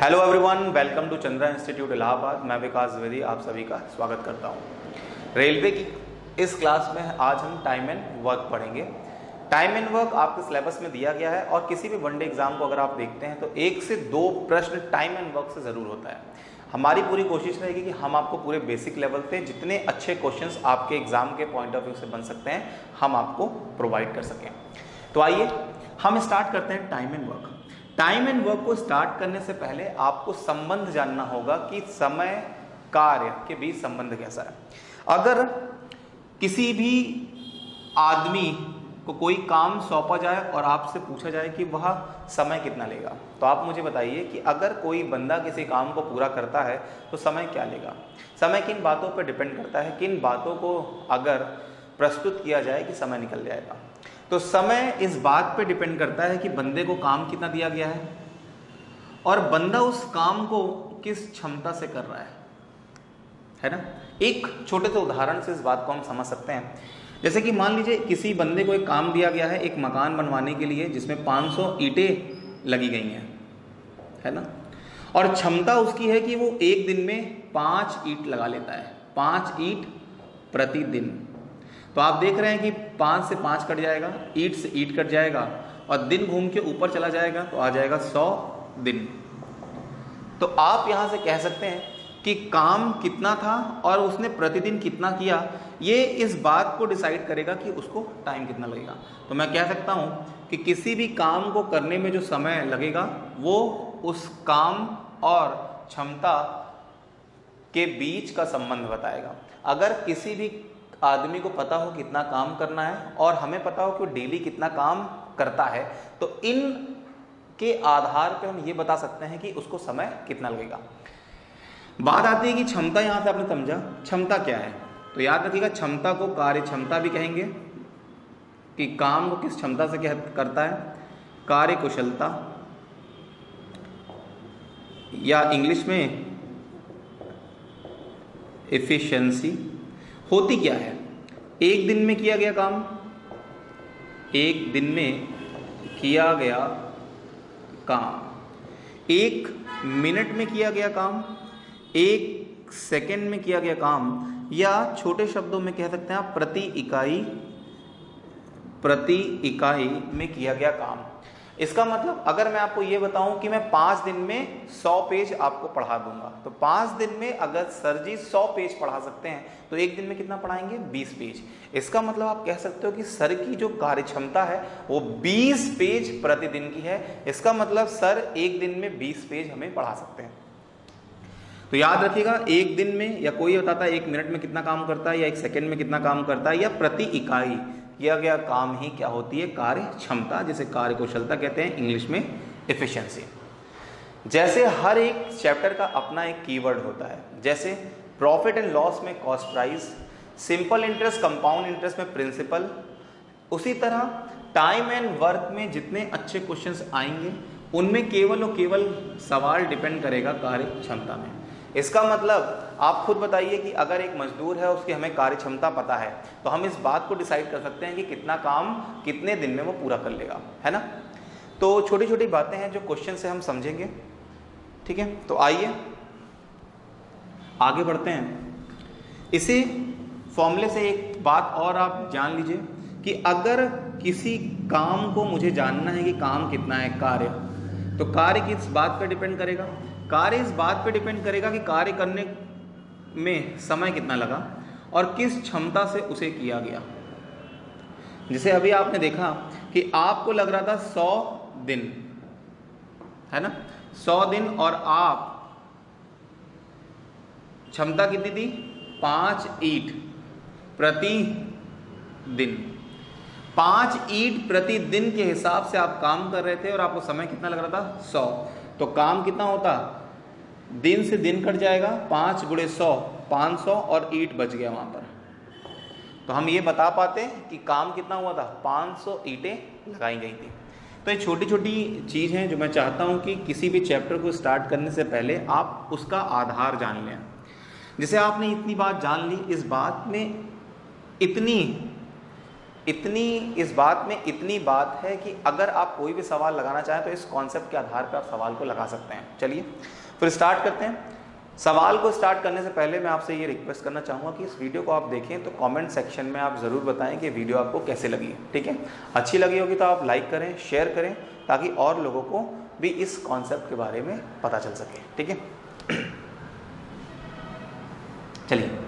Hello everyone, welcome to Chandra institute Allahabad. मैं विकास द्विवेदी आप सभी का स्वागत करता हूं। रेलवे की इस क्लास में आज हम टाइम एंड वर्क पढ़ेंगे। टाइम एंड वर्क आपके सिलेबस में दिया गया है और किसी भी वनडे एग्जाम को अगर आप देखते हैं तो 1 से 2 प्रश्न टाइम एंड वर्क से ज़रूर होता है। हमारी पूरी कोशिश रहेगी कि हम आपको पूरे बेसिक लेवल पे जितने अच्छे क्वेश्चंस आपके एग्जाम के पॉइंट ऑफ व्यू से बन सकते हैं हम आपको प्रोवाइड कर सकें। तो आइए हम स्टार्ट करते हैं time and work. Time and work को स्टार्ट करने से पहले आपको संबंध जानना होगा कि समय कार्य के बीच संबंध कैसा है। अगर किसी भी आदमी को कोई काम सौंपा जाए और आपसे पूछा जाए कि वह समय कितना लेगा, तो आप मुझे बताइए कि अगर कोई बंदा किसी काम को पूरा करता है तो समय क्या लेगा। समय किन बातों पर डिपेंड करता है, किन बातों को अगर प्रस्तुत किया जाए कि समय निकल जाएगा। तो समय इस बात पे डिपेंड करता है कि बंदे को काम कितना दिया गया है और बंदा उस काम को किस क्षमता से कर रहा है ना। एक छोटे से उदाहरण से इस बात को हम समझ सकते हैं। जैसे कि मान लीजिए किसी बंदे को एक काम दिया गया है, एक मकान बनवाने के लिए जिसमें 500 ईंटें लगी गई हैं, है ना, और क्षमता उसकी है कि वो एक दिन में 5 ईंट लगा लेता है, 5 ईंट प्रतिदिन। तो आप देख रहे हैं कि 5 से 5 कट जाएगा, ईट से ईट कट जाएगा और दिन घूम के ऊपर चला जाएगा तो आ जाएगा 100 दिन। तो आप यहाँ से कह सकते हैं कि काम कितना था और उसने प्रतिदिन कितना किया, ये इस बात को डिसाइड करेगा कि उसको टाइम कितना लगेगा। तो मैं कह सकता हूँ कि किसी भी काम को करने में जो समय लगेगा वो उस काम और क्षमता के बीच का संबंध बताएगा। अगर किसी भी आदमी को पता हो कितना काम करना है और हमें पता हो कि वो डेली कितना काम करता है, तो इन के आधार पर हम ये बता सकते हैं कि उसको समय कितना लगेगा। बात आती है कि क्षमता, यहाँ से आपने समझा क्षमता क्या है। तो याद रखिएगा क्षमता को कार्य क्षमता भी कहेंगे कि काम को किस क्षमता से करता है। कार्य कुशलता या इंग्लिश में एफिशिएंसी होती क्या है, एक दिन में किया गया काम, एक दिन में किया गया काम, एक मिनट में किया गया काम, एक सेकंड में किया गया काम, या छोटे शब्दों में कह सकते हैं आप प्रति इकाई में किया गया काम। इसका मतलब अगर मैं आपको ये बताऊं कि मैं 5 दिन में 100 पेज आपको पढ़ा दूंगा, तो 5 दिन में अगर सर जी 100 पेज पढ़ा सकते हैं तो एक दिन में कितना पढ़ाएंगे, 20 पेज। इसका मतलब आप कह सकते हो कि सर की जो कार्य क्षमता है वो 20 पेज प्रतिदिन की है। इसका मतलब सर एक दिन में 20 पेज हमें पढ़ा सकते हैं। तो याद रखिएगा एक दिन में, या कोई बताता है एक मिनट में कितना काम करता है, या एक सेकेंड में कितना काम करता है, या प्रति इकाई किया गया काम ही क्या होती है, कार्य क्षमता, जिसे कार्य कुशलता कहते हैं इंग्लिश में एफिशिएंसी। जैसे हर एक चैप्टर का अपना एक कीवर्ड होता है, जैसे प्रॉफिट एंड लॉस में cost price, simple interest compound interest में प्रिंसिपल। उसी तरह टाइम एंड वर्क में जितने अच्छे क्वेश्चंस आएंगे उनमें केवल और केवल सवाल डिपेंड करेगा कार्य क्षमता में। इसका मतलब आप खुद बताइए कि अगर एक मजदूर है उसकी हमें कार्य क्षमता पता है तो हम इस बात को डिसाइड कर सकते हैं कि कितना काम कितने दिन में वो पूरा कर लेगा, है ना। तो छोटी छोटी बातें हैं जो क्वेश्चन से हम समझेंगे, ठीक है। तो आइए आगे बढ़ते हैं। इसी फॉर्मूले से एक बात और आप जान लीजिए कि अगर किसी काम को मुझे जानना है कि काम कितना है, कार्य, तो कार्य किस बात पर डिपेंड करेगा, कार्य इस बात पे डिपेंड करेगा कि कार्य करने में समय कितना लगा और किस क्षमता से उसे किया गया। जैसे अभी आपने देखा कि आपको लग रहा था 100 दिन, है ना, 100 दिन, और आप क्षमता कितनी थी, 5 ईंट प्रति दिन, 5 ईंट प्रति दिन के हिसाब से आप काम कर रहे थे और आपको समय कितना लग रहा था, 100। तो काम कितना होता, दिन से दिन कट जाएगा, 5 × 100 500 और ईंट बच गया वहाँ पर। तो हम ये बता पाते कि काम कितना हुआ था, 500 ईंटें लगाई गई थी। तो ये छोटी छोटी चीज़ हैं जो मैं चाहता हूँ कि किसी भी चैप्टर को स्टार्ट करने से पहले आप उसका आधार जान लें। जैसे आपने इतनी बात जान ली, इस बात में इतनी इतनी इस बात में इतनी बात है कि अगर आप कोई भी सवाल लगाना चाहें तो इस कॉन्सेप्ट के आधार पर आप सवाल को लगा सकते हैं। चलिए फिर स्टार्ट करते हैं। सवाल को स्टार्ट करने से पहले मैं आपसे ये रिक्वेस्ट करना चाहूँगा कि इस वीडियो को आप देखें तो कमेंट सेक्शन में आप ज़रूर बताएं कि वीडियो आपको कैसे लगी। ठीक है, अच्छी लगी होगी तो आप लाइक करें, शेयर करें, ताकि और लोगों को भी इस कॉन्सेप्ट के बारे में पता चल सके। ठीक है, चलिए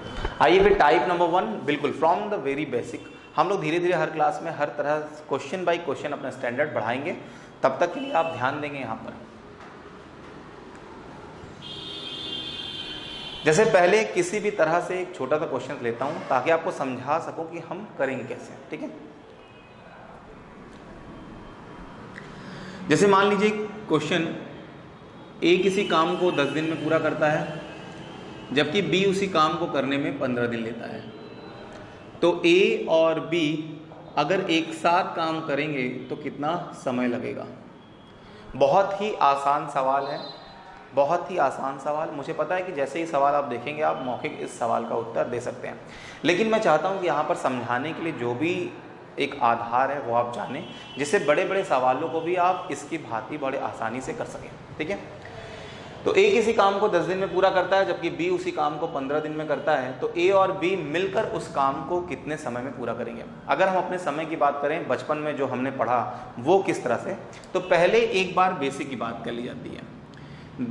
आइए फिर टाइप नंबर 1, बिल्कुल फ्रॉम द वेरी बेसिक। हम लोग धीरे धीरे हर क्लास में हर तरह क्वेश्चन बाय क्वेश्चन अपना स्टैंडर्ड बढ़ाएंगे, तब तक के लिए आप ध्यान देंगे। यहाँ पर जैसे पहले किसी भी तरह से एक छोटा सा क्वेश्चन लेता हूँ ताकि आपको समझा सकूँ कि हम करेंगे कैसे। ठीक है, जैसे मान लीजिए क्वेश्चन ए किसी काम को 10 दिन में पूरा करता है जबकि बी उसी काम को करने में 15 दिन लेता है। तो ए और बी अगर एक साथ काम करेंगे तो कितना समय लगेगा? बहुत ही आसान सवाल है, बहुत ही आसान सवाल। मुझे पता है कि जैसे ही सवाल आप देखेंगे आप मौखिक इस सवाल का उत्तर दे सकते हैं, लेकिन मैं चाहता हूं कि यहाँ पर समझाने के लिए जो भी एक आधार है वो आप जानें, जिससे बड़े बड़े सवालों को भी आप इसकी भांति बड़े आसानी से कर सकें। ठीक है, तो ए किसी काम को 10 दिन में पूरा करता है जबकि बी उसी काम को 15 दिन में करता है, तो ए और बी मिलकर उस काम को कितने समय में पूरा करेंगे? अगर हम अपने समय की बात करें, बचपन में जो हमने पढ़ा वो किस तरह से, तो पहले एक बार बेसिक की बात कर ली जाती है।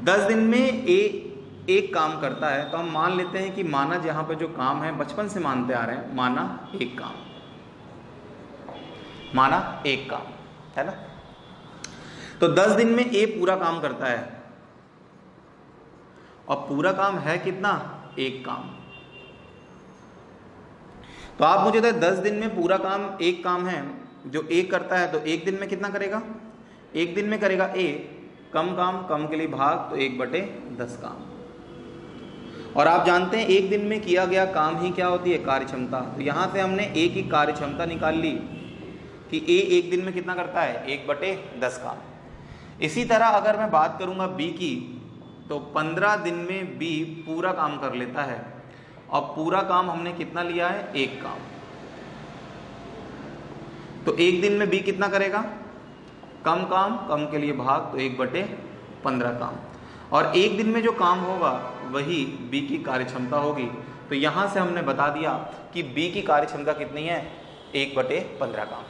10 दिन में ए एक काम करता है तो हम मान लेते हैं कि माना जहाँ पर जो काम है बचपन से मानते आ रहे हैं, माना एक काम है ना। तो 10 दिन में ए पूरा काम करता है और पूरा काम है कितना? एक काम। तो आप मुझे बताइए 10 दिन में पूरा काम एक काम है जो ए करता है तो एक दिन में कितना करेगा? एक दिन में करेगा ए, कम काम कम के लिए भाग, तो 1/10 काम। और आप जानते हैं एक दिन में किया गया काम ही क्या होती है? कार्य क्षमता। तो यहाँ से हमने ए की कार्य क्षमता निकाल ली कि ए एक दिन में कितना करता है? 1/10 काम। इसी तरह अगर मैं बात करूँगा बी की, तो 15 दिन में बी पूरा काम कर लेता है और पूरा काम हमने कितना लिया है? एक काम। तो एक दिन में बी कितना करेगा? कम काम कम के लिए भाग, तो 1/15 काम। और एक दिन में जो काम होगा वही बी की कार्यक्षमता होगी। तो यहाँ से हमने बता दिया कि बी की कार्यक्षमता कितनी है? 1/15 काम।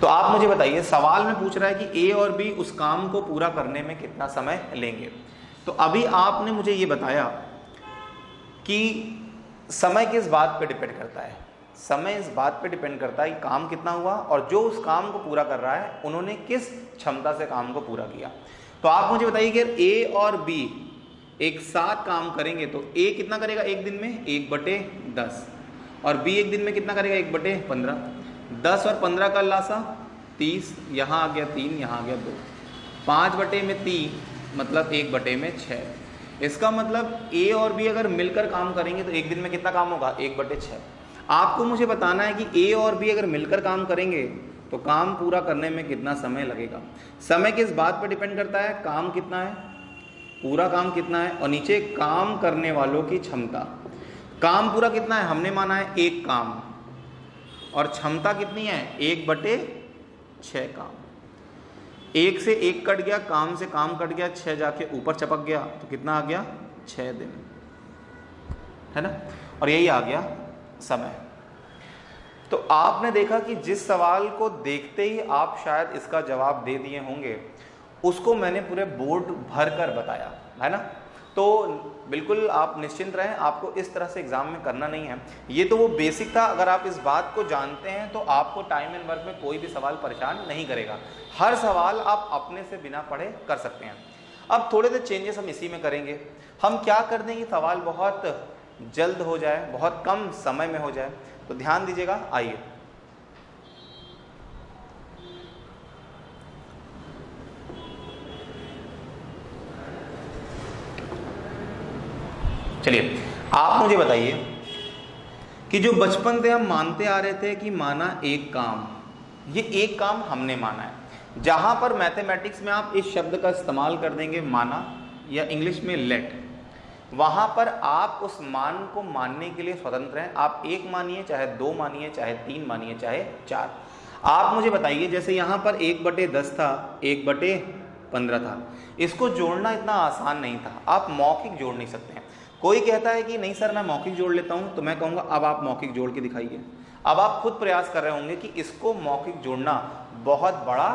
तो आप मुझे बताइए, सवाल में पूछ रहा है कि ए और बी उस काम को पूरा करने में कितना समय लेंगे। तो अभी आपने मुझे ये बताया कि समय किस बात पे डिपेंड करता है? समय इस बात पे डिपेंड करता है कि काम कितना हुआ और जो उस काम को पूरा कर रहा है उन्होंने किस क्षमता से काम को पूरा किया। तो आप मुझे बताइए कि ए और बी एक साथ काम करेंगे तो ए कितना करेगा एक दिन में? 1/10 और बी एक दिन में कितना करेगा? 1/15। 10 और 15 का लासा 30, यहाँ आ गया 3, यहाँ आ गया 2। 5/3 मतलब 1/6। इसका मतलब ए और बी अगर मिलकर काम करेंगे तो एक दिन में कितना काम होगा? 1/6। आपको मुझे बताना है कि ए और बी अगर मिलकर काम करेंगे तो काम पूरा करने में कितना समय लगेगा। समय किस बात पर डिपेंड करता है? काम कितना है, पूरा काम कितना है, और नीचे काम करने वालों की क्षमता। काम पूरा कितना है? हमने माना है एक काम, और क्षमता कितनी है? 1/6 काम। एक से एक कट गया, काम से काम कट गया, 6 जाके ऊपर चपक गया, तो कितना आ गया? 6 दिन, है ना। और यही आ गया समय। तो आपने देखा कि जिस सवाल को देखते ही आप शायद इसका जवाब दे दिए होंगे उसको मैंने पूरे बोर्ड भर कर बताया, है ना। तो बिल्कुल आप निश्चिंत रहें, आपको इस तरह से एग्जाम में करना नहीं है। ये तो वो बेसिक था। अगर आप इस बात को जानते हैं तो आपको टाइम एंड वर्क में कोई भी सवाल परेशान नहीं करेगा। हर सवाल आप अपने से बिना पढ़े कर सकते हैं। अब थोड़े से चेंजेस हम इसी में करेंगे। हम क्या कर देंगे, सवाल बहुत जल्द हो जाए, बहुत कम समय में हो जाए, तो ध्यान दीजिएगा। आइए चलिए, आप मुझे बताइए कि जो बचपन से हम मानते आ रहे थे कि माना एक काम, ये एक काम हमने माना है। जहाँ पर मैथमेटिक्स में आप इस शब्द का इस्तेमाल कर देंगे माना, या इंग्लिश में लेट, वहाँ पर आप उस मान को मानने के लिए स्वतंत्र हैं। आप एक मानिए, चाहे दो मानिए, चाहे तीन मानिए, चाहे चार। आप मुझे बताइए, जैसे यहाँ पर 1/10 था, 1/15 था, इसको जोड़ना इतना आसान नहीं था। आप मौखिक जोड़ नहीं सकते हैं। कोई कहता है कि नहीं सर मैं मौखिक जोड़ लेता हूँ, तो मैं कहूँगा अब आप मौखिक जोड़ के दिखाइए। अब आप खुद प्रयास कर रहे होंगे कि इसको मौखिक जोड़ना बहुत बड़ा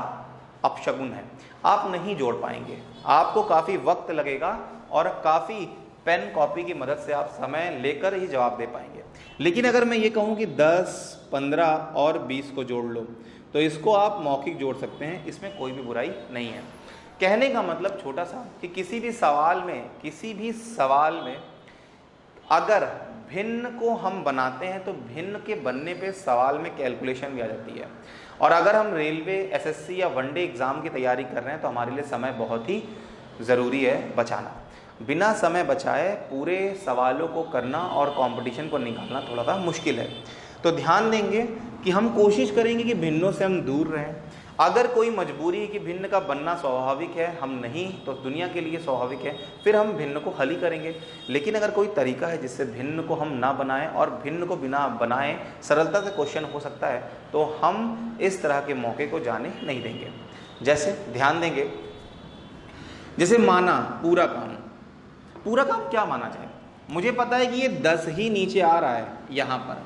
अपशगुन है, आप नहीं जोड़ पाएंगे, आपको काफ़ी वक्त लगेगा और काफ़ी पेन कॉपी की मदद से आप समय लेकर ही जवाब दे पाएंगे। लेकिन अगर मैं ये कहूँ कि 10, 15 और 20 को जोड़ लो, तो इसको आप मौखिक जोड़ सकते हैं, इसमें कोई भी बुराई नहीं है। कहने का मतलब छोटा सा कि किसी भी सवाल में अगर भिन्न को हम बनाते हैं तो भिन्न के बनने पे सवाल में कैलकुलेशन भी आ जाती है। और अगर हम रेलवे, एसएससी या वनडे एग्ज़ाम की तैयारी कर रहे हैं तो हमारे लिए समय बहुत ही ज़रूरी है बचाना। बिना समय बचाए पूरे सवालों को करना और कंपटीशन को निकालना थोड़ा सा मुश्किल है। तो ध्यान देंगे कि हम कोशिश करेंगे कि भिन्नों से हम दूर रहें। अगर कोई मजबूरी है कि भिन्न का बनना स्वाभाविक है, हम नहीं तो दुनिया के लिए स्वाभाविक है, फिर हम भिन्न को हल ही करेंगे। लेकिन अगर कोई तरीका है जिससे भिन्न को हम ना बनाएं और भिन्न को बिना बनाएं सरलता से क्वेश्चन हो सकता है, तो हम इस तरह के मौके को जाने नहीं देंगे। जैसे ध्यान देंगे, जैसे माना पूरा काम क्या माना जाए? मुझे पता है कि ये 10 ही नीचे आ रहा है। यहाँ पर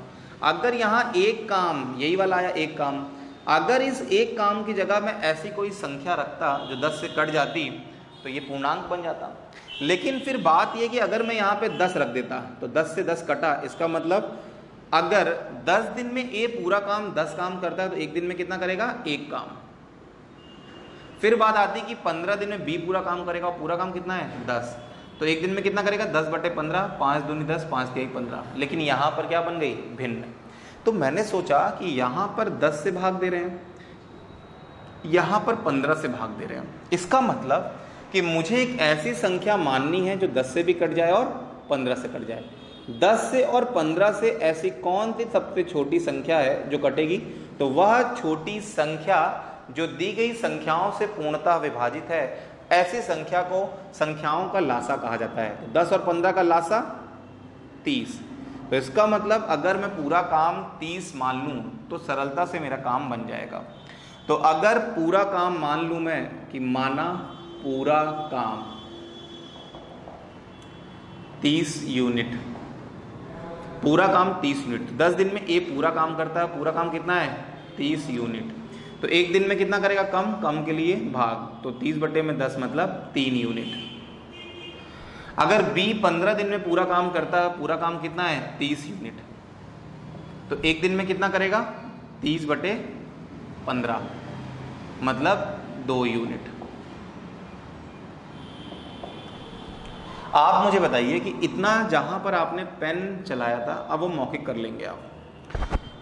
अगर यहाँ एक काम, यही वाला आया एक काम, अगर इस एक काम की जगह मैं ऐसी कोई संख्या रखता जो 10 से कट जाती तो ये पूर्णांक बन जाता। लेकिन फिर बात ये कि अगर मैं यहाँ पे 10 रख देता तो 10 से 10 कटा, इसका मतलब अगर 10 दिन में ये पूरा काम 10 काम करता है तो एक दिन में कितना करेगा? एक काम। फिर बात आती कि 15 दिन में बी पूरा काम करेगा और पूरा काम कितना है? 10, तो एक दिन में कितना करेगा? 10/15, 5 दूनी 10, 5 3 15। लेकिन यहाँ पर क्या बन गई? भिन्न। तो मैंने सोचा कि यहाँ पर 10 से भाग दे रहे हैं, यहाँ पर 15 से भाग दे रहे हैं, इसका मतलब कि मुझे एक ऐसी संख्या माननी है जो 10 से भी कट जाए और 15 से कट जाए। 10 से और 15 से ऐसी कौन सी सबसे छोटी संख्या है जो कटेगी? तो वह छोटी संख्या जो दी गई संख्याओं से पूर्णतः विभाजित है, ऐसी संख्या को संख्याओं का लासा कहा जाता है। तो 10 और 15 का लासा 30। तो इसका मतलब अगर मैं पूरा काम 30 मान लूँ तो सरलता से मेरा काम बन जाएगा। तो अगर पूरा काम मान लूँ मैं कि माना पूरा काम 30 यूनिट, पूरा काम 30 यूनिट, 10 दिन में ये पूरा काम करता है, पूरा काम कितना है? 30 यूनिट, तो एक दिन में कितना करेगा? कम, कम के लिए भाग, तो 30/10 मतलब 3 यूनिट। अगर B 15 दिन में पूरा काम करता है, पूरा काम कितना है? 30 यूनिट, तो एक दिन में कितना करेगा? 30/15 मतलब 2 यूनिट। आप मुझे बताइए कि इतना जहां पर आपने पेन चलाया था, अब वो मौखिक कर लेंगे आप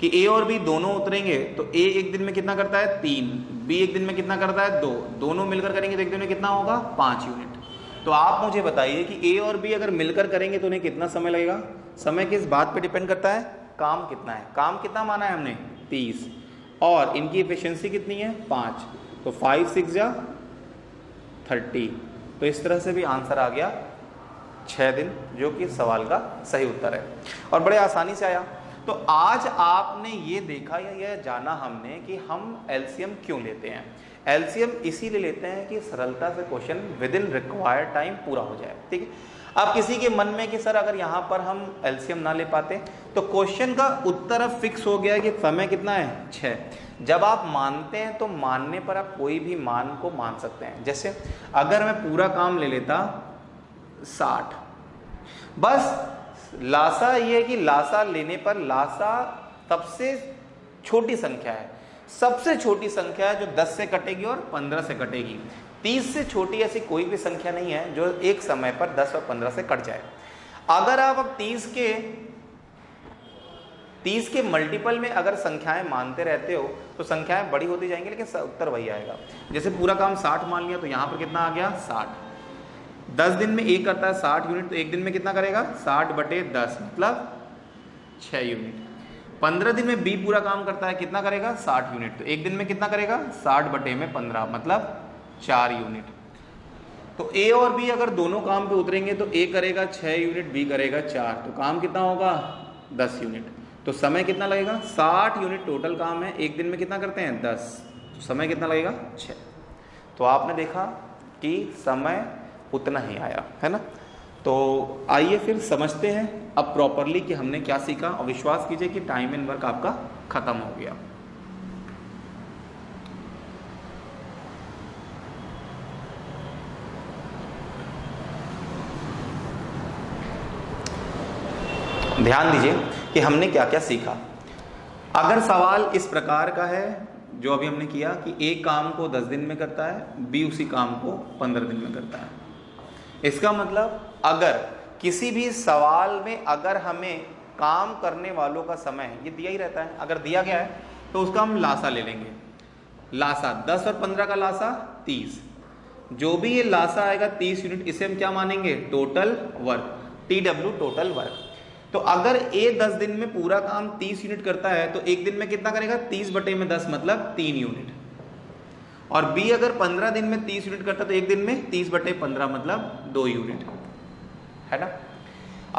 कि A और B दोनों उतरेंगे तो A एक दिन में कितना करता है? 3, B एक दिन में कितना करता है? 2, दोनों मिलकर करेंगे तो एक दिन में कितना होगा? 5 यूनिट। तो आप मुझे बताइए कि A और B अगर मिलकर करेंगे तो उन्हें कितना समय लगेगा? समय किस बात पे डिपेंड करता है? काम कितना है। काम कितना माना है हमने? 30, और इनकी एफिशिएंसी कितनी है? 5, तो 5 6 या 30, तो इस तरह से भी आंसर आ गया 6 दिन, जो कि सवाल का सही उत्तर है और बड़े आसानी से आया। तो आज आपने ये देखा या यह जाना हमने कि हम LCM क्यों लेते हैं। LCM इसीलिए लेते हैं कि सरलता से question within required time पूरा हो जाए। ठीक है, अब किसी के मन में कि सर अगर यहाँ पर हम LCM ना ले पाते तो क्वेश्चन का उत्तर अब फिक्स हो गया है कि समय कितना है? 6। जब आप मानते हैं तो मानने पर आप कोई भी मान को मान सकते हैं। जैसे अगर मैं पूरा काम ले लेता 60, बस लासा ये है कि लासा लेने पर लासा सबसे छोटी संख्या है, सबसे छोटी संख्या है जो 10 से कटेगी और 15 से कटेगी। 30 से छोटी ऐसी कोई भी संख्या नहीं है जो एक समय पर 10 और 15 से कट जाए। अगर आप अब 30 के मल्टीपल में अगर संख्याएं मानते रहते हो तो संख्याएं बड़ी होती जाएंगी लेकिन उत्तर वही आएगा। जैसे पूरा काम 60 मान लिया तो यहाँ पर कितना आ गया? 60। 10 दिन में एक करता है 60 यूनिट, तो एक दिन में कितना करेगा? 60/10 मतलब 6 यूनिट। 15 दिन में B पूरा काम करता है, कितना करेगा? 60 यूनिट, तो एक दिन में कितना करेगा? 60/15 मतलब 4 यूनिट। तो ए और बी अगर दोनों काम पे उतरेंगे तो ए करेगा 6 यूनिट, बी करेगा 4, तो काम कितना होगा 10 यूनिट। तो समय कितना लगेगा 60 यूनिट, टोटल काम है। एक दिन में कितना करते हैं 10, तो समय कितना लगेगा 6। तो आपने देखा कि समय उतना ही आया है ना। तो आइए फिर समझते हैं अब प्रॉपरली कि हमने क्या सीखा, और विश्वास कीजिए कि टाइम एंड वर्क आपका खत्म हो गया। ध्यान दीजिए कि हमने क्या क्या सीखा। अगर सवाल इस प्रकार का है जो अभी हमने किया कि ए काम को 10 दिन में करता है, बी उसी काम को 15 दिन में करता है, इसका मतलब अगर किसी भी सवाल में अगर हमें काम करने वालों का समय ये दिया ही रहता है, अगर दिया गया है तो उसका हम लासा ले लेंगे। लासा 10 और 15 का लासा 30, जो भी ये लासा आएगा 30 यूनिट, इसे हम क्या मानेंगे total work, TW total work. तो अगर A 10 दिन में पूरा काम 30 यूनिट करता है तो एक दिन में कितना करेगा 30/10 मतलब 3 यूनिट, और B अगर 15 दिन में 30 यूनिट करता है तो एक दिन में 30/15 मतलब 2 यूनिट है ना।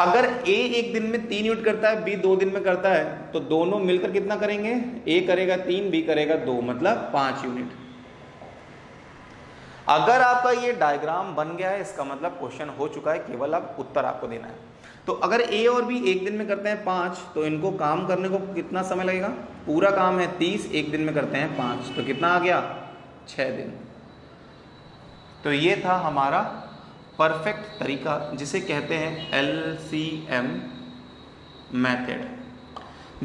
अगर A एक दिन में 3 यूनिट करता है, B 2 दिन में करता है, तो दोनों मिलकर कितना करेंगे, A करेगा 3, B करेगा 2 मतलब 5 यूनिट। अगर आपका ये डायग्राम बन गया है इसका मतलब क्वेश्चन हो चुका है, केवल अब उत्तर आपको देना है। तो अगर A और B एक दिन में करते हैं 5, तो इनको काम करने को कितना समय लगेगा, पूरा काम है 30, एक दिन में करते हैं 5, तो कितना आ गया 6 दिन। तो ये था हमारा परफेक्ट तरीका जिसे कहते हैं LCM मेथड।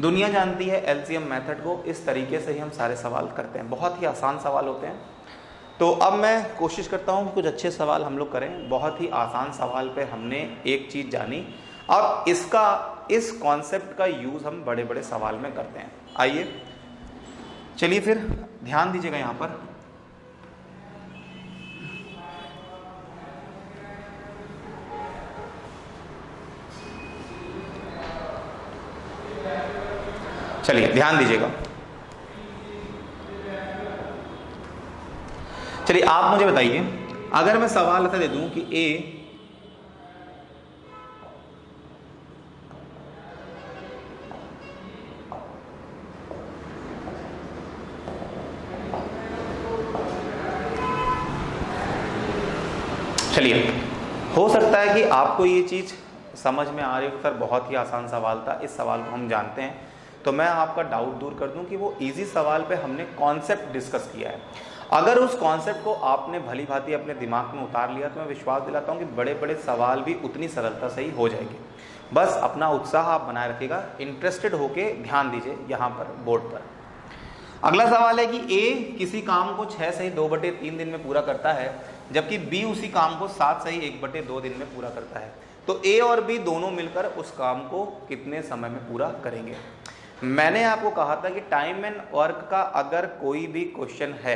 दुनिया जानती है LCM मेथड को, इस तरीके से ही हम सारे सवाल करते हैं, बहुत ही आसान सवाल होते हैं। तो अब मैं कोशिश करता हूँ कुछ अच्छे सवाल हम लोग करें। बहुत ही आसान सवाल पे हमने एक चीज़ जानी, अब इसका इस कॉन्सेप्ट का यूज़ हम बड़े बड़े सवाल में करते हैं। आइए चलिए फिर ध्यान दीजिएगा यहाँ पर। चलिए ध्यान दीजिएगा। चलिए आप मुझे बताइए, अगर मैं सवाल ऐसा दे दूं कि A चलिए, हो सकता है कि आपको ये चीज़ समझ में आ रही हो, सर बहुत ही आसान सवाल था, इस सवाल को हम जानते हैं, तो मैं आपका डाउट दूर कर दूं कि वो इजी सवाल पे हमने कॉन्सेप्ट डिस्कस किया है। अगर उस कॉन्सेप्ट को आपने भली भांति अपने दिमाग में उतार लिया तो मैं विश्वास दिलाता हूँ कि बड़े बड़े सवाल भी उतनी सरलता से ही हो जाएंगे। बस अपना उत्साह आप बनाए रखिएगा, इंटरेस्टेड होके ध्यान दीजिए यहाँ पर बोर्ड पर। अगला सवाल है कि A किसी काम को 6 से 2/3 दिन में पूरा करता है, जबकि B उसी काम को 7 से 1/2 दिन में पूरा करता है, तो A और B दोनों मिलकर उस काम को कितने समय में पूरा करेंगे। मैंने आपको कहा था कि टाइम एंड वर्क का अगर कोई भी क्वेश्चन है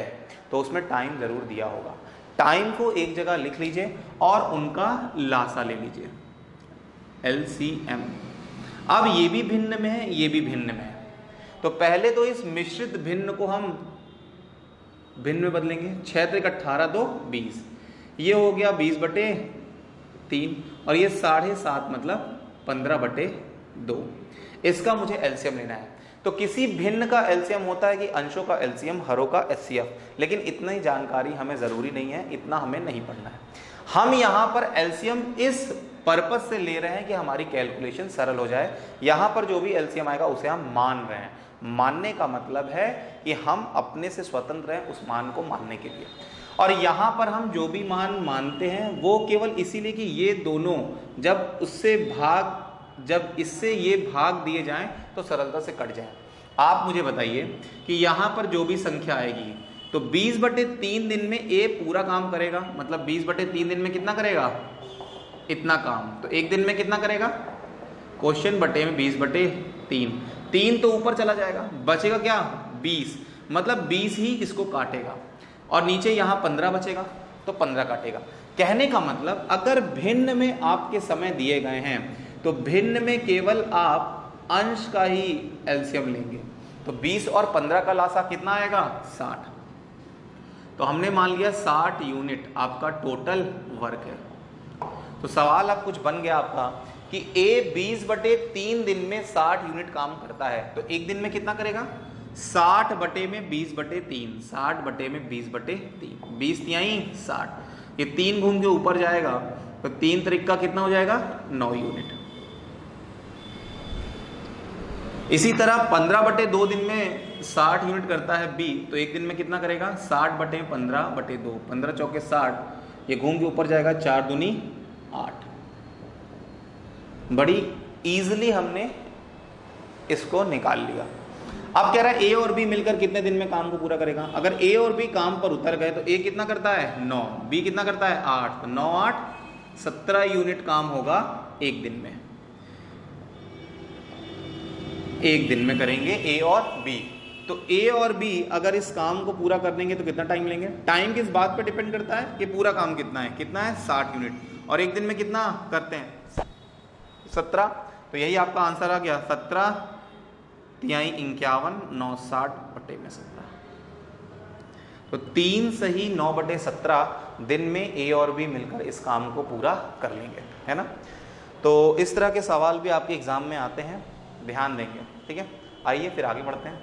तो उसमें टाइम ज़रूर दिया होगा। टाइम को एक जगह लिख लीजिए और उनका लासा ले लीजिए LCM। अब ये भी भिन्न में है, ये भी भिन्न में है, तो पहले तो इस मिश्रित भिन्न को हम भिन्न में बदलेंगे। 6 × 3 = 18, 2, 20, ये हो गया 20/3, और ये 7.5 मतलब 15/2। इसका मुझे LCM लेना है, तो किसी भिन्न का LCM होता है कि अंशों का LCM, हरों का HCF, लेकिन इतना ही जानकारी हमें ज़रूरी नहीं है, इतना हमें नहीं पढ़ना है। हम यहाँ पर LCM इस पर्पज से ले रहे हैं कि हमारी कैलकुलेशन सरल हो जाए। यहाँ पर जो भी LCM आएगा उसे हम मान रहे हैं। मानने का मतलब है कि हम अपने से स्वतंत्र हैं उस मान को मानने के लिए, और यहाँ पर हम जो भी मान मानते हैं वो केवल इसीलिए कि ये दोनों जब इससे ये भाग दिए जाएं तो सरलता से कट जाए। आप मुझे बताइए कि यहाँ पर जो भी संख्या आएगी तो 20/3 दिन में A पूरा काम करेगा, मतलब 20/3 दिन में कितना करेगा इतना काम, तो एक दिन में कितना करेगा क्वेश्चन बटे में 20/3, 3 तो ऊपर चला जाएगा, बचेगा क्या 20, मतलब 20 ही इसको काटेगा, और नीचे यहाँ 15 बचेगा तो 15 काटेगा। कहने का मतलब अगर भिन्न में आपके समय दिए गए हैं तो भिन्न में केवल आप अंश का ही LCM लेंगे। तो 20 और 15 का लासा कितना आएगा 60, तो हमने मान लिया 60 यूनिट आपका टोटल वर्क है। तो सवाल अब कुछ बन गया आपका कि ए 20/3 दिन में 60 यूनिट काम करता है, तो एक दिन में कितना करेगा? 60 बटे में 20 बटे 3, 60 बटे में 20 बटे 3, 20 तिहाई 60, ये 3 घूम के ऊपर जाएगा तो 3 तरीका कितना हो जाएगा? 9 यूनिट। इसी तरह 15 बटे 2 दिन में 60 यूनिट करता है बी, तो एक दिन में कितना करेगा? 60 बटे 15 बटे 2, 15 चौके 60, ये घूम के ऊपर जाएगा 4 दूनी 8। बड़ी इजीली हमने इसको निकाल लिया। अब कह रहा है ए और बी मिलकर कितने दिन में काम को पूरा करेगा? अगर ए और बी काम पर उतर गए तो ए कितना करता है? 9, बी कितना करता है? 8, तो 9 8 17 यूनिट काम होगा एक दिन में। एक दिन में करेंगे ए और बी, तो ए और बी अगर इस काम को पूरा कर देंगे तो कितना टाइम लेंगे? टाइम किस बात पे डिपेंड करता है कि पूरा काम कितना है। कितना है? 60 यूनिट। और एक दिन में कितना करते हैं? 17, तो यही आपका आंसर आ गया। 17 तिहाई 51, 9 60 बटे में 17, तो 3 सही 9 बटे 17 दिन में ए और बी मिलकर इस काम को पूरा कर लेंगे, है ना। तो इस तरह के सवाल भी आपके एग्जाम में आते हैं, ध्यान देंगे, ठीक है। आइए फिर आगे बढ़ते हैं।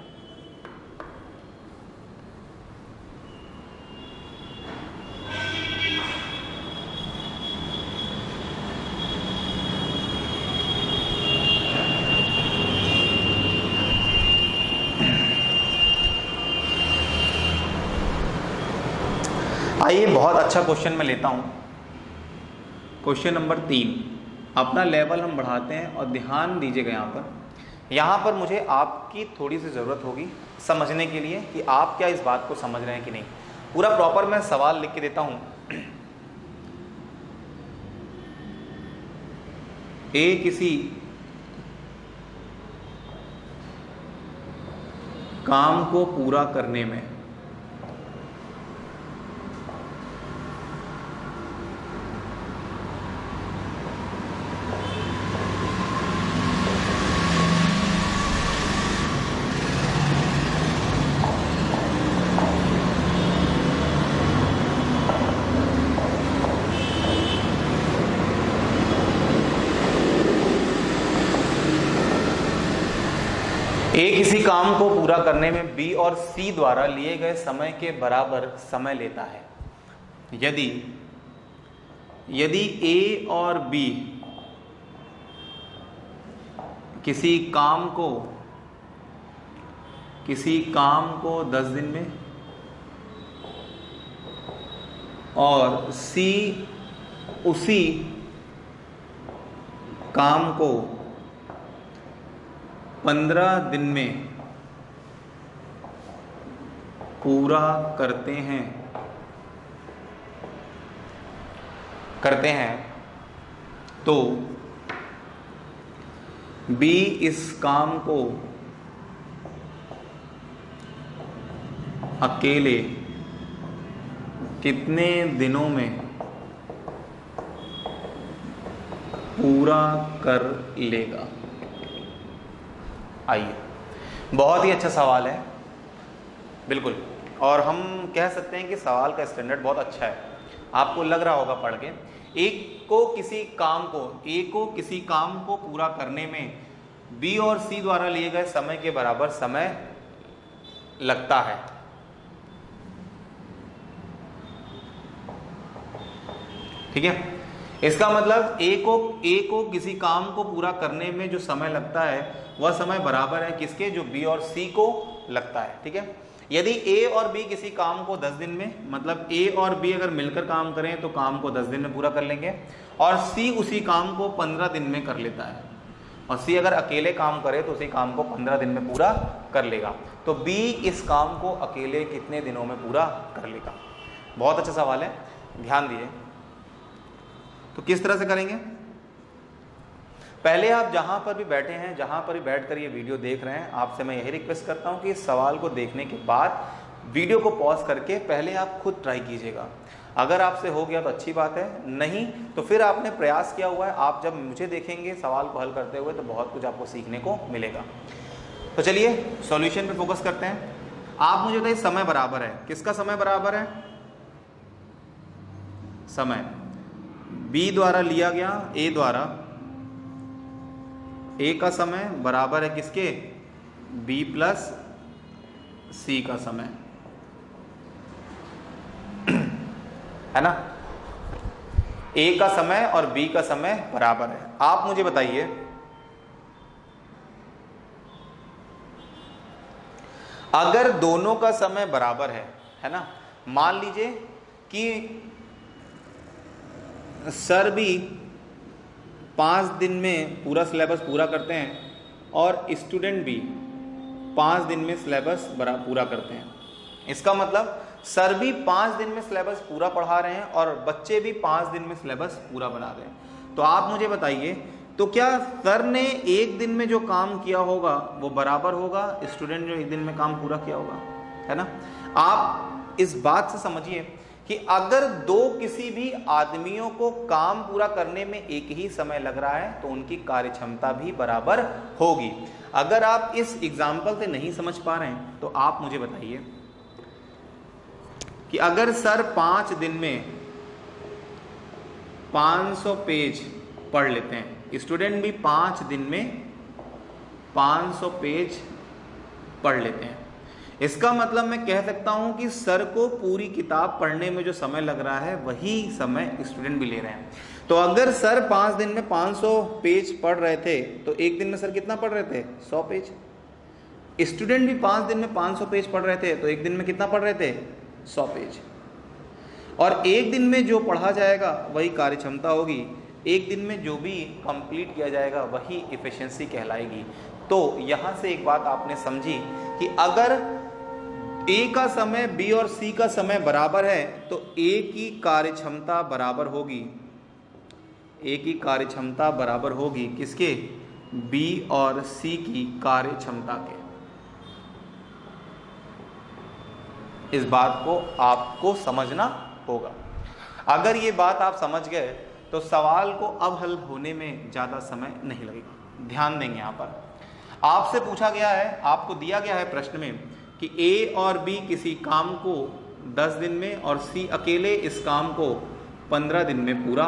आइए बहुत अच्छा क्वेश्चन मैं लेता हूं, क्वेश्चन नंबर 3। अपना लेवल हम बढ़ाते हैं और ध्यान दीजिएगा यहाँ पर। मुझे आपकी थोड़ी सी ज़रूरत होगी समझने के लिए कि आप क्या इस बात को समझ रहे हैं कि नहीं। पूरा प्रॉपर मैं सवाल लिख के देता हूँ। ए किसी काम को पूरा करने में 'बी' और 'सी' द्वारा लिए गए समय के बराबर समय लेता है यदि यदि 'ए' और 'बी' किसी काम को 10 दिन में और 'सी' उसी काम को 15 दिन में पूरा करते हैं तो बी इस काम को अकेले कितने दिनों में पूरा कर लेगा। आइए, बहुत ही अच्छा सवाल है, बिल्कुल। और हम कह सकते हैं कि सवाल का स्टैंडर्ड बहुत अच्छा है, आपको लग रहा होगा पढ़ के। ए को किसी काम को पूरा करने में बी और सी द्वारा लिए गए समय के बराबर समय लगता है। ठीक है, इसका मतलब ए को किसी काम को पूरा करने में जो समय लगता है वह समय बराबर है किसके? जो बी और सी को लगता है। ठीक है, यदि ए और बी किसी काम को 10 दिन में, मतलब ए और बी अगर मिलकर काम करें तो काम को 10 दिन में पूरा कर लेंगे और सी उसी काम को 15 दिन में कर लेता है, और सी अगर अकेले काम करे तो उसी काम को 15 दिन में पूरा कर लेगा, तो बी इस काम को अकेले कितने दिनों में पूरा कर लेगा। बहुत अच्छा सवाल है, ध्यान दिए। तो किस तरह से करेंगे? पहले आप जहाँ पर भी बैठे हैं, जहाँ पर भी बैठकर ये वीडियो देख रहे हैं, आपसे मैं यही रिक्वेस्ट करता हूँ कि इस सवाल को देखने के बाद वीडियो को पॉज करके पहले आप खुद ट्राई कीजिएगा। अगर आपसे हो गया तो अच्छी बात है, नहीं तो फिर आपने प्रयास किया हुआ है। आप जब मुझे देखेंगे सवाल को हल करते हुए तो बहुत कुछ आपको सीखने को मिलेगा। तो चलिए सॉल्यूशन पे फोकस करते हैं। आप मुझे बताइए समय बराबर है, किसका समय बराबर है? समय बी द्वारा लिया गया ए द्वारा, ए का समय बराबर है किसके? बी प्लस सी का समय, है ना? ए का समय और बी का समय बराबर है। आप मुझे बताइए, अगर दोनों का समय बराबर है ना, मान लीजिए कि सर भी 5 दिन में पूरा सिलेबस पूरा करते हैं और स्टूडेंट भी 5 दिन में सिलेबस पूरा करते हैं। इसका मतलब सर भी 5 दिन में सिलेबस पूरा पढ़ा रहे हैं और बच्चे भी 5 दिन में सिलेबस पूरा बना रहे हैं। तो आप मुझे बताइए, तो क्या सर ने एक दिन में जो काम किया होगा वो बराबर होगा स्टूडेंट जो एक दिन में काम पूरा किया होगा, है ना? आप इस बात से समझिए कि अगर दो किसी भी आदमियों को काम पूरा करने में एक ही समय लग रहा है तो उनकी कार्य क्षमता भी बराबर होगी। अगर आप इस एग्जाम्पल से नहीं समझ पा रहे हैं तो आप मुझे बताइए कि अगर सर 5 दिन में 500 पेज पढ़ लेते हैं, स्टूडेंट भी 5 दिन में 500 पेज पढ़ लेते हैं, इसका मतलब मैं कह सकता हूं कि सर को पूरी किताब पढ़ने में जो समय लग रहा है वही समय स्टूडेंट भी ले रहे हैं। तो अगर सर 5 दिन में 500 पेज पढ़ रहे थे तो एक दिन में सर कितना पढ़ रहे थे? 100 पेज। स्टूडेंट भी 5 दिन में 500 पेज पढ़ रहे थे तो एक दिन में कितना पढ़ रहे थे? 100 पेज। और एक दिन में जो पढ़ा जाएगा वही कार्य क्षमता होगी, एक दिन में जो भी कंप्लीट किया जाएगा वही एफिशिएंसी कहलाएगी। तो यहाँ से एक बात आपने समझी कि अगर ए का समय बी और सी का समय बराबर है तो ए की कार्य क्षमता बराबर होगी, ए की कार्य क्षमता बराबर होगी किसके? बी और सी की कार्य क्षमता के। इस बात को आपको समझना होगा। अगर ये बात आप समझ गए तो सवाल को अब हल होने में ज़्यादा समय नहीं लगेगा। ध्यान देंगे, यहाँ पर आपसे पूछा गया है, आपको दिया गया है प्रश्न में कि ए और बी किसी काम को 10 दिन में और सी अकेले इस काम को 15 दिन में पूरा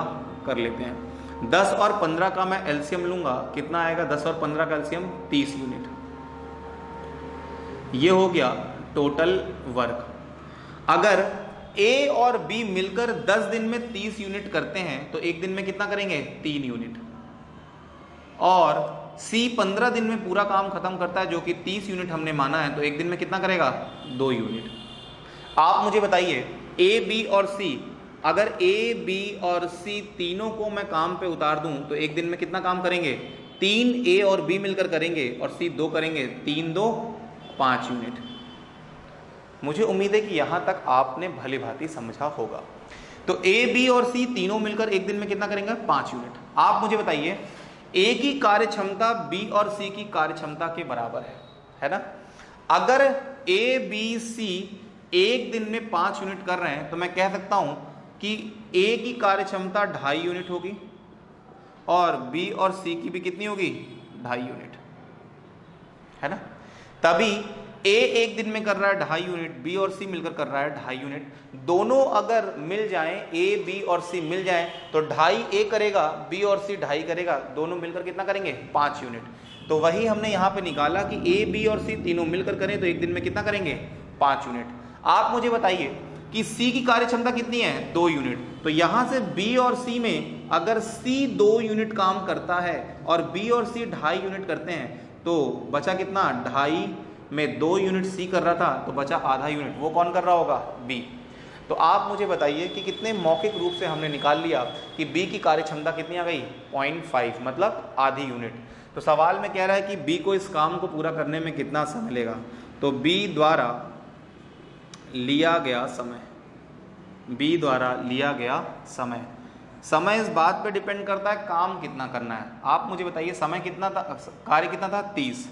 कर लेते हैं। 10 और 15 का मैं एलसीएम लूँगा, कितना आएगा? 10 और 15 का एलसीएम 30 यूनिट। ये हो गया टोटल वर्क। अगर A और B मिलकर 10 दिन में 30 यूनिट करते हैं तो एक दिन में कितना करेंगे? 3 यूनिट। और C 15 दिन में पूरा काम खत्म करता है जो कि 30 यूनिट हमने माना है, तो एक दिन में कितना करेगा? 2 यूनिट। आप मुझे बताइए, A, B और C, अगर A, B और C तीनों को मैं काम पे उतार दूं तो एक दिन में कितना काम करेंगे? 3 A और B मिलकर करेंगे और C 2 करेंगे, 3 2 5 यूनिट। मुझे उम्मीद है कि यहाँ तक आपने भली भांति समझा होगा। तो A, B और C तीनों मिलकर एक दिन में कितना करेंगे? 5 यूनिट। आप मुझे बताइए, A की कार्य क्षमता B और C की कार्य क्षमता के बराबर है ना? अगर A, B, C एक दिन में 5 यूनिट कर रहे हैं तो मैं कह सकता हूँ कि A की कार्य क्षमता 2.5 यूनिट होगी और B और C की भी कितनी होगी? 2.5 यूनिट, है ना? तभी A एक दिन में कर रहा है 2.5 यूनिट, B और C मिलकर कर रहा है 2.5 यूनिट। दोनों अगर मिल जाएं, A, B और C मिल जाएं, तो 2.5 A करेगा, B और C 2.5 करेगा, दोनों मिलकर कितना करेंगे? 5 यूनिट। तो वही हमने यहाँ पे निकाला कि A, B और C तीनों मिलकर करें तो एक दिन में कितना करेंगे? 5 यूनिट। आप मुझे बताइए कि C की कार्य क्षमता कितनी है? 2 यूनिट। तो यहाँ से B और C में अगर C 2 यूनिट काम करता है और B और C 2.5 यूनिट करते हैं तो बचा कितना? 2.5 में 2 यूनिट सी कर रहा था तो बचा आधा यूनिट, वो कौन कर रहा होगा? बी। तो आप मुझे बताइए कि कितने मौखिक रूप से हमने निकाल लिया कि बी की कार्य क्षमता कितनी आ गई? 0.5, मतलब आधी यूनिट। तो सवाल में कह रहा है कि बी को इस काम को पूरा करने में कितना समय लेगा, तो बी द्वारा लिया गया समय, बी द्वारा लिया गया समय। समय इस बात पर डिपेंड करता है काम कितना करना है। आप मुझे बताइए, समय कितना था, कार्य कितना था? 30,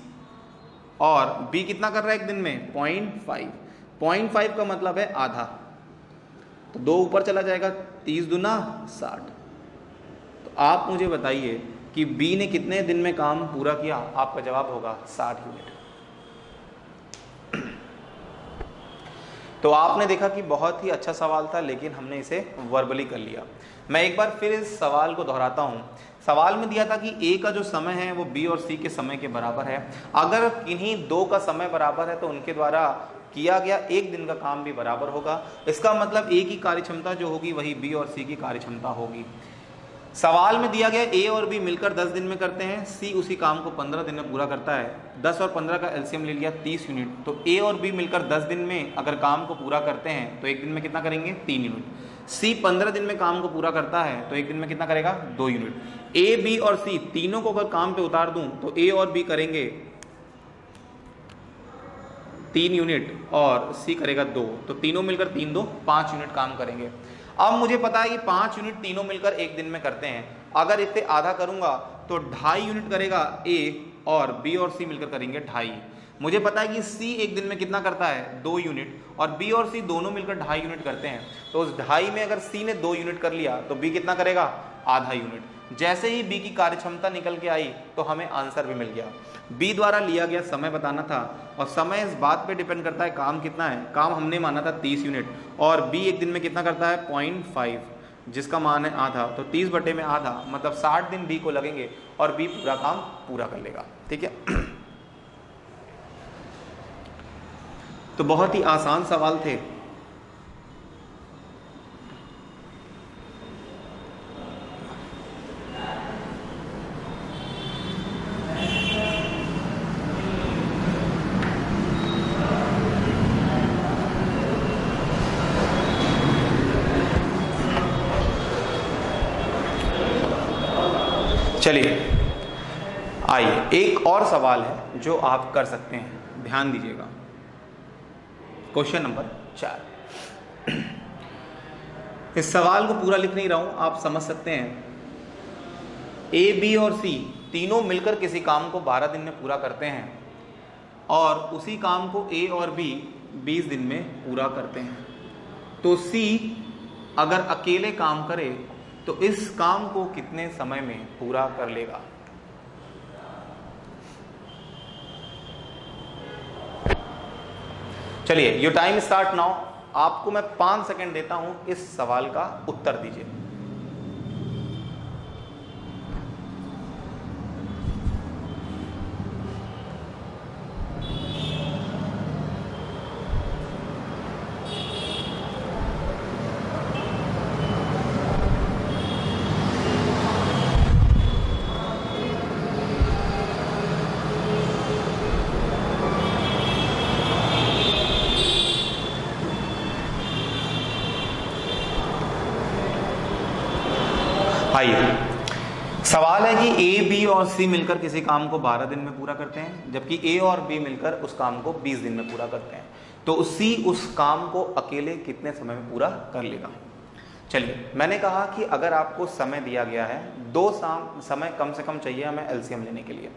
और B कितना कर रहा है एक दिन में? 0.5। 0.5 का मतलब है आधा, तो 2 ऊपर चला जाएगा, 30 दूना 60। तो आप मुझे बताइए कि B ने कितने दिन में काम पूरा किया? आपका जवाब होगा 60 यूनिट। तो आपने देखा कि बहुत ही अच्छा सवाल था, लेकिन हमने इसे वर्बली कर लिया। मैं एक बार फिर इस सवाल को दोहराता हूँ। सवाल में दिया था कि ए का जो समय है वो बी और सी के समय के बराबर है। अगर इन्हीं दो का समय बराबर है तो उनके द्वारा किया गया एक दिन का काम भी बराबर होगा। इसका मतलब ए की कार्यक्षमता जो होगी वही बी और सी की कार्यक्षमता होगी। सवाल में दिया गया ए और बी मिलकर 10 दिन में करते हैं, सी उसी काम को 15 दिन में पूरा करता है। 10 और 15 का एलसीएम ले लिया 30 यूनिट। तो ए और बी मिलकर 10 दिन में अगर काम को पूरा करते हैं तो एक दिन में कितना करेंगे? 3 यूनिट। सी 15 दिन में काम को पूरा करता है तो एक दिन में कितना करेगा? 2 यूनिट। ए बी और सी तीनों को अगर काम पर उतार दूँ तो ए और बी करेंगे 3 यूनिट और सी करेगा 2, तो तीनों मिलकर 3, 2, 5 यूनिट काम करेंगे। अब मुझे पता है कि 5 यूनिट तीनों मिलकर एक दिन में करते हैं। अगर इतने आधा करूंगा तो 2.5 यूनिट करेगा ए और बी और सी मिलकर करेंगे 2.5। मुझे पता है कि सी एक दिन में कितना करता है? 2 यूनिट, और बी और सी दोनों मिलकर 2.5 यूनिट करते हैं। तो उस 2.5 में अगर सी ने 2 यूनिट कर लिया तो बी कितना करेगा? आधा यूनिट। जैसे ही बी की कार्यक्षमता निकल के आई तो हमें आंसर भी मिल गया। बी द्वारा लिया गया समय बताना था, और समय इस बात पे डिपेंड करता है काम कितना है। काम हमने माना था 30 यूनिट और बी एक दिन में कितना करता है? 0.5, जिसका मान है आधा। तो 30/आधा मतलब 60 दिन बी को लगेंगे और बी पूरा काम पूरा कर लेगा। ठीक है, तो बहुत ही आसान सवाल थे। चलिए आइए, एक और सवाल है जो आप कर सकते हैं, ध्यान दीजिएगा। Question number 4। इस सवाल को पूरा लिख नहीं रहा हूं, आप समझ सकते हैं। ए बी और सी तीनों मिलकर किसी काम को 12 दिन में पूरा करते हैं और उसी काम को ए और बी 20 दिन में पूरा करते हैं। तो सी अगर अकेले काम करे तो इस काम को कितने समय में पूरा कर लेगा? चलिए, योर टाइम स्टार्ट नाउ। आपको मैं 5 सेकंड देता हूं, इस सवाल का उत्तर दीजिए। सवाल है कि ए बी और सी मिलकर किसी काम को 12 दिन में पूरा करते हैं, जबकि ए और बी मिलकर उस काम को 20 दिन में पूरा करते हैं। तो सी उस काम को अकेले कितने समय में पूरा कर लेगा? चलिए, मैंने कहा कि अगर आपको समय दिया गया है 2 समय कम से कम चाहिए हमें एलसीएम लेने के लिए।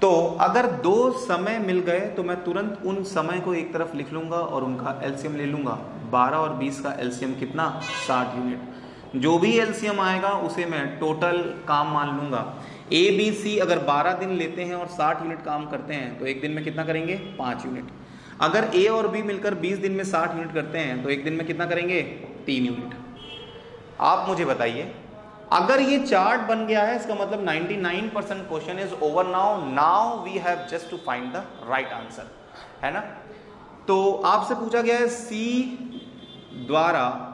तो अगर 2 समय मिल गए तो मैं तुरंत उन समय को एक तरफ लिख लूंगा और उनका एलसीएम ले लूंगा। 12 और 20 का एलसीएम कितना? 60 यूनिट। जो भी एलसीएम आएगा उसे मैं टोटल काम मान लूंगा। ए बी सी अगर 12 दिन लेते हैं और 60 यूनिट काम करते हैं तो एक दिन में कितना करेंगे? 5 यूनिट। अगर ए और बी मिलकर 20 दिन में 60 यूनिट करते हैं तो एक दिन में कितना करेंगे? 3 यूनिट। आप मुझे बताइए, अगर ये चार्ट बन गया है इसका मतलब 99% question is over. Now we have just to find the right answer, है ना। तो आपसे पूछा गया है सी द्वारा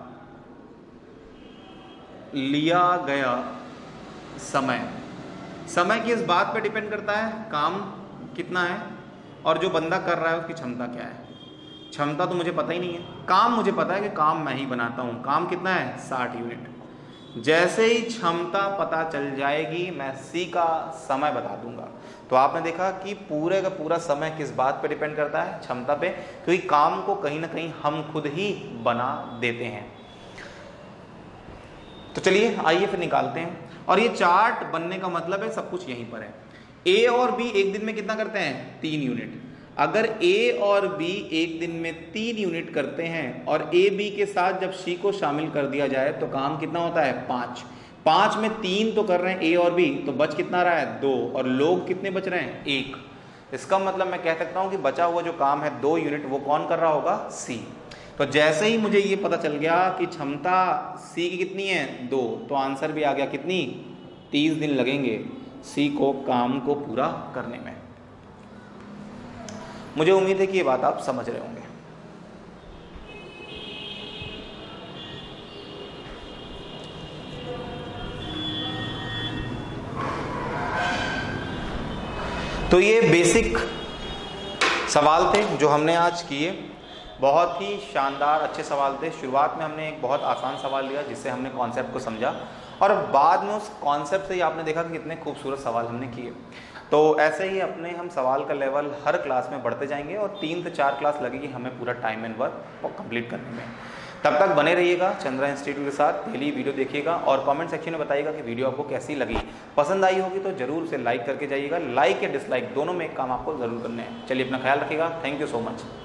लिया गया समय की इस बात पर डिपेंड करता है काम कितना है और जो बंदा कर रहा है उसकी क्षमता क्या है। क्षमता तो मुझे पता ही नहीं है, काम मुझे पता है कि काम मैं ही बनाता हूँ। काम कितना है? 60 यूनिट। जैसे ही क्षमता पता चल जाएगी मैं सी का समय बता दूंगा। तो आपने देखा कि पूरे का पूरा समय किस बात पर डिपेंड करता है? क्षमता पे, क्योंकि काम को कहीं ना कहीं हम खुद ही बना देते हैं। तो चलिए आइए फिर निकालते हैं। और ये चार्ट बनने का मतलब है सब कुछ यहीं पर है। ए और बी एक दिन में कितना करते हैं? 3 यूनिट। अगर ए और बी एक दिन में 3 यूनिट करते हैं और ए बी के साथ जब सी को शामिल कर दिया जाए तो काम कितना होता है? 5। 5 में 3 तो कर रहे हैं ए और बी, तो बच कितना रहा है? 2। और लोग कितने बच रहे हैं? 1। इसका मतलब मैं कह सकता हूँ कि बचा हुआ जो काम है 2 यूनिट वो कौन कर रहा होगा, सी। तो जैसे ही मुझे ये पता चल गया कि क्षमता सी की कितनी है 2, तो आंसर भी आ गया कितनी, 30 दिन लगेंगे सी को काम को पूरा करने में। मुझे उम्मीद है कि ये बात आप समझ रहे होंगे। तो ये बेसिक सवाल थे जो हमने आज किए, बहुत ही शानदार अच्छे सवाल थे। शुरुआत में हमने एक बहुत आसान सवाल लिया जिससे हमने कॉन्सेप्ट को समझा, और बाद में उस कॉन्सेप्ट से ही आपने देखा कि कितने खूबसूरत सवाल हमने किए। तो ऐसे ही अपने हम सवाल का लेवल हर क्लास में बढ़ते जाएंगे और 3 से 4 क्लास लगेगी हमें पूरा टाइम एंड वर्क कंप्लीट करने में। तब तक बने रहिएगा चंद्रा इंस्टीट्यूट के साथ, डेली वीडियो देखिएगा और कमेंट सेक्शन में बताइएगा कि वीडियो आपको कैसी लगी। पसंद आई होगी तो ज़रूर उसे लाइक करके जाइएगा, लाइक या डिसलाइक दोनों में एक काम आपको ज़रूर करना है। चलिए अपना ख्याल रखिएगा, थैंक यू सो मच।